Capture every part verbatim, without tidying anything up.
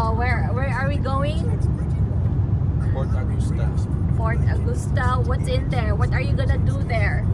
Oh, where where are we going? Fort Augusta. Fort Augusta. What's in there? What are you gonna do there?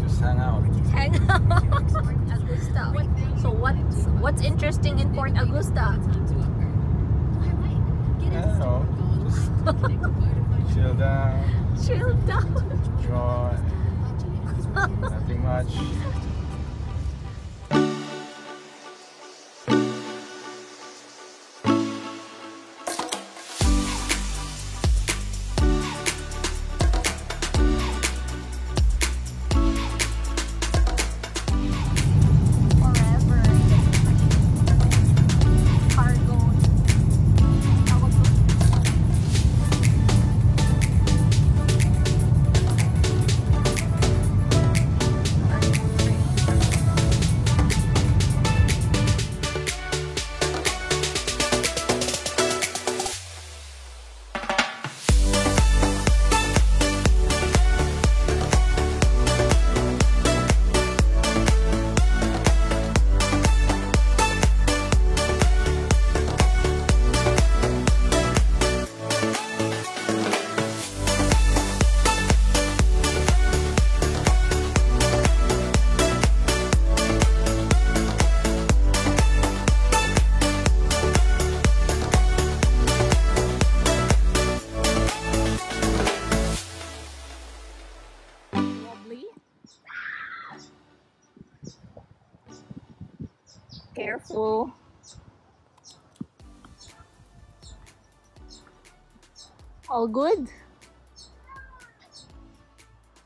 Just hang out. Hang out. Fort Augusta. So what's what's interesting in Fort Augusta? I don't know. Just chill down. Chill down. Enjoy. Nothing much. Careful. All good?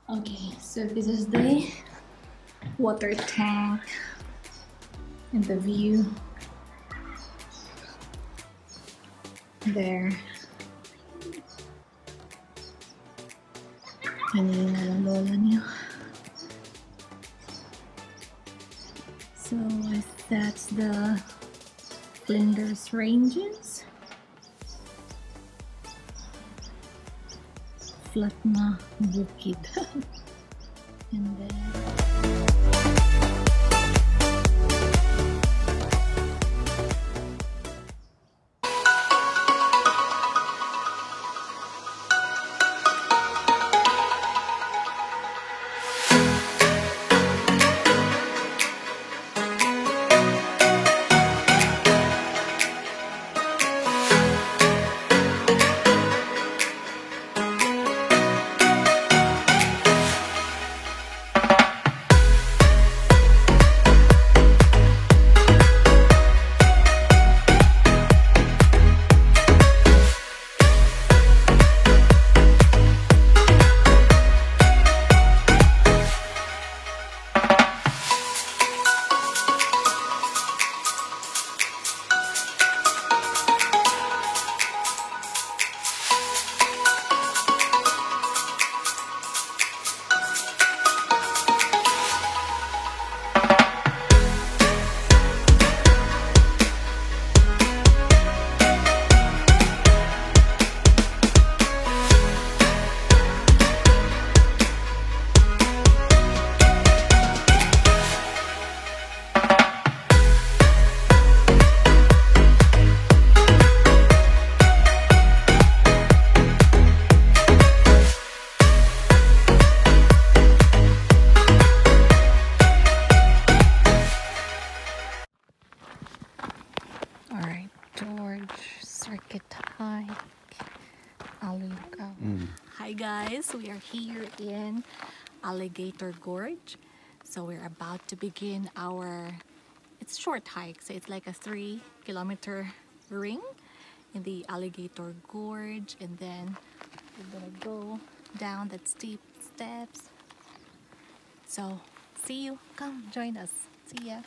Okay, so this is the water tank and the view there. So that's the Flinders Ranges, Flatna Bukid, and then. Hi guys, we are here in Alligator Gorge. So we're about to begin our, it's short hike, so it's like a three kilometer ring in the Alligator Gorge, and then we're gonna go down that steep steps. So see you, come join us, see ya.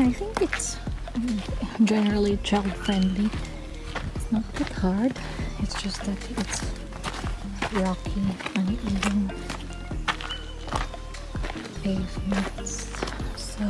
I think it's generally child friendly. It's not that hard, it's just that it's rocky, uneven pavements. So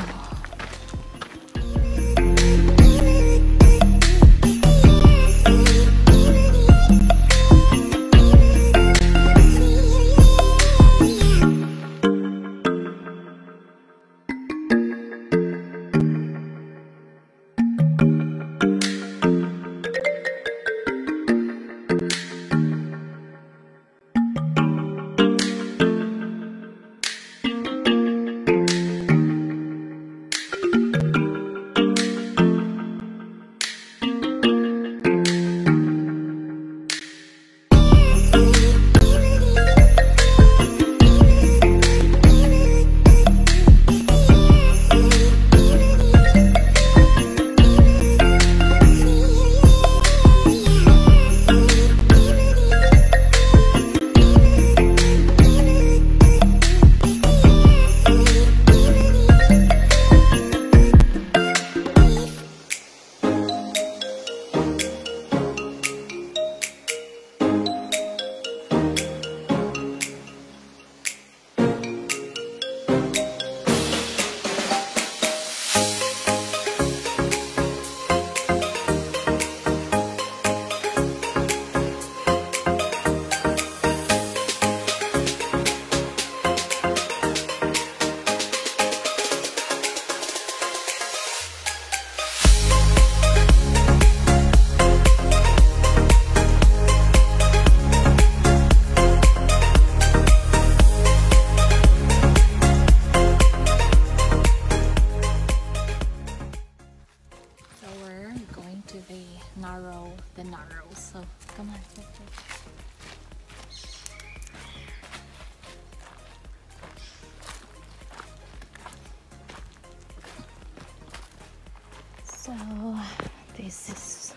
So this is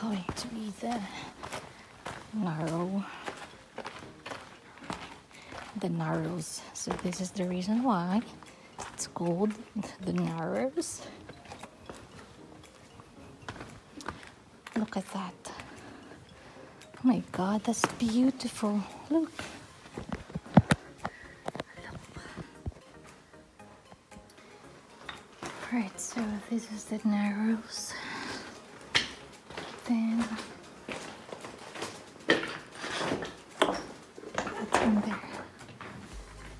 going to be the narrow, the narrows. So this is the reason why it's called the narrows. Look at that. Oh my God, that's beautiful. Look. Right, so this is the narrows. Then what's in there?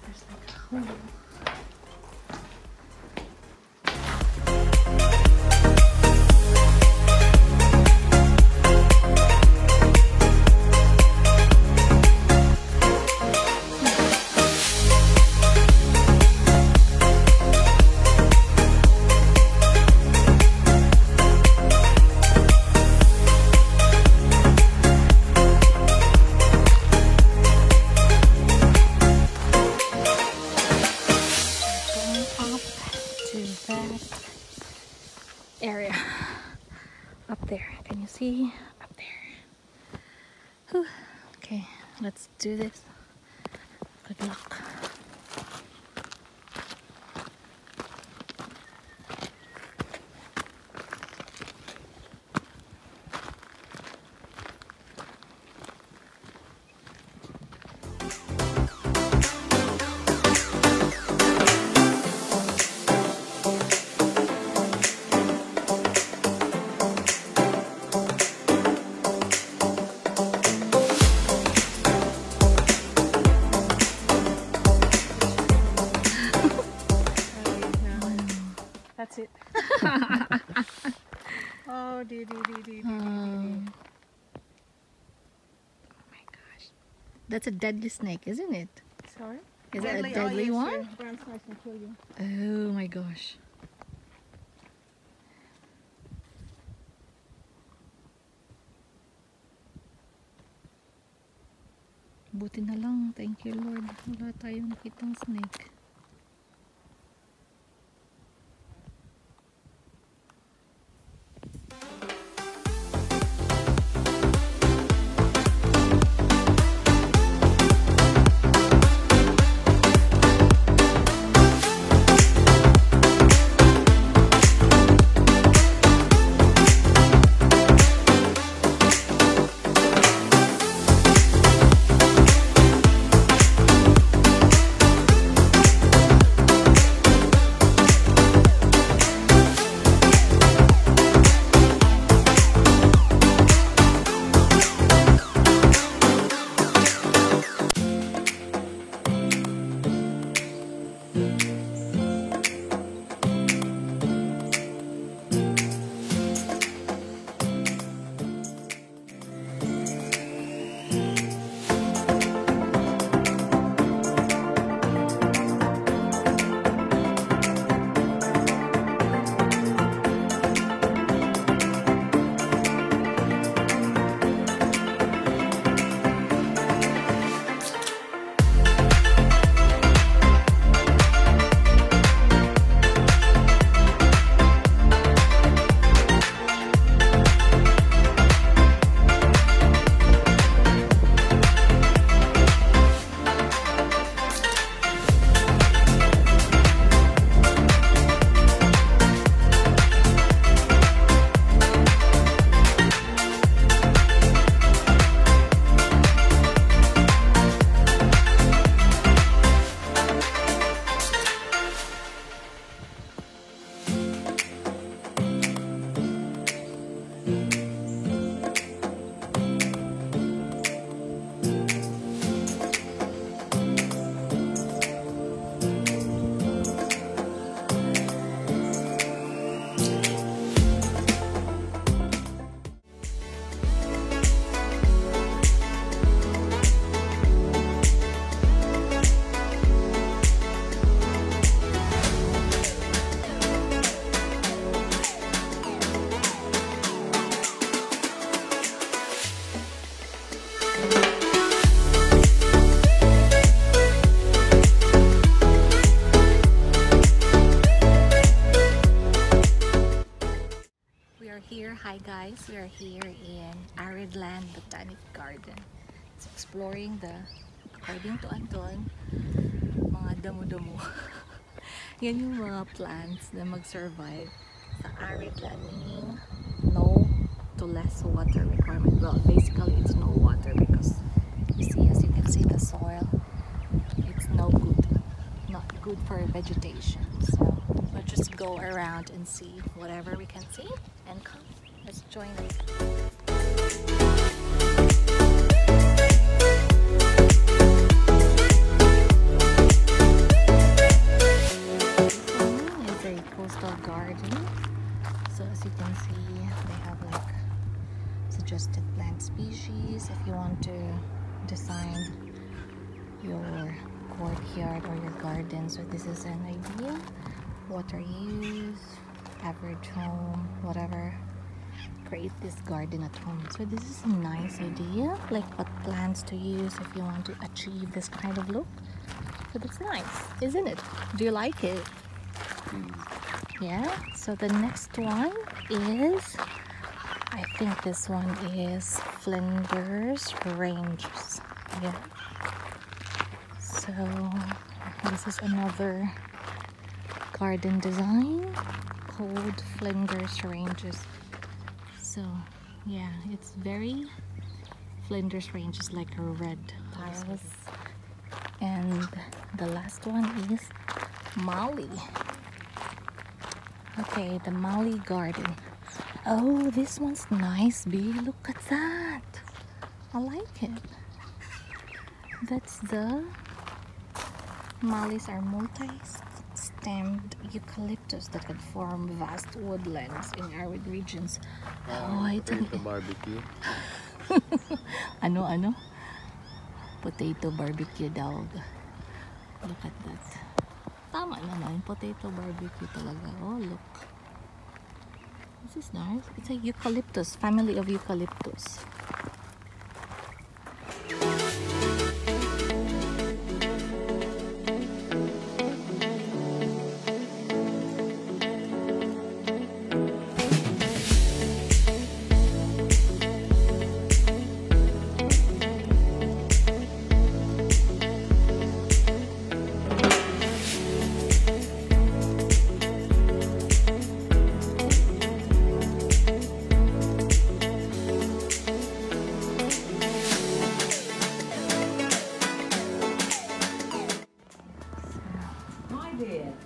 There's like a hole. See up there. Whew. Okay, let's do this. Good luck. Oh, dee, dee, dee, dee, dee, um, dee, dee. Oh my gosh. That's a deadly snake, isn't it? Sorry? Is that a deadly one? Oh my gosh. Buti na lang. Thank you, Lord. Wala tayong nakitang snake. We're here in Aridland Botanic Garden. It's exploring the, according to Anton, mga damo-damo. Yan yung mga plants na mag-survive sa Aridland, meaning no to less water requirement. Well, basically it's no water because you see, as you can see, the soil, it's no good, not good for vegetation. So we'll just go around and see whatever we can see and come. Let's join us. So this is an idea, water use, average home, whatever, create this garden at home. So this is a nice idea, like what plants to use if you want to achieve this kind of look. So that's nice, isn't it? Do you like it? Yeah, so the next one is, I think this one is Flinders Ranges. Yeah. So this is another garden design called Flinders Ranges. So yeah, it's very Flinders Ranges, like a red tiles. And the last one is Mallee. Okay, the Mallee garden. Oh, this one's nice, B. Look at that. I like it. That's the Mallees are multi-stemmed eucalyptus that can form vast woodlands in arid regions. Um, oh, I potato barbecue. ano, ano? Potato barbecue dog. Look at that. Tama naman, potato barbecue talaga. Oh, look. This is nice. It's a eucalyptus, family of eucalyptus.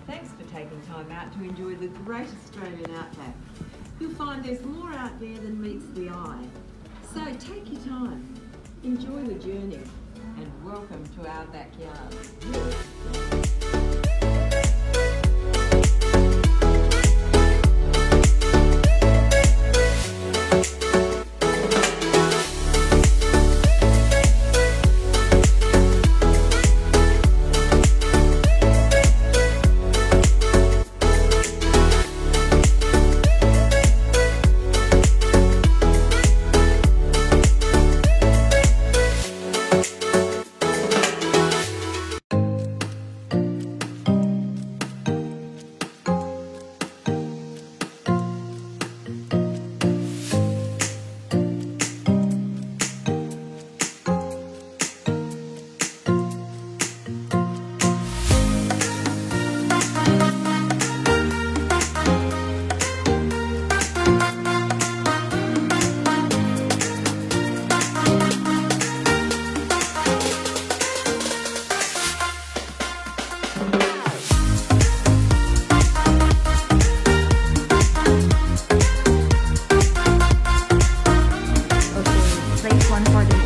Thanks for taking time out to enjoy the great Australian outback. You'll find there's more out there than meets the eye. So take your time, enjoy the journey, and welcome to our backyard. One for the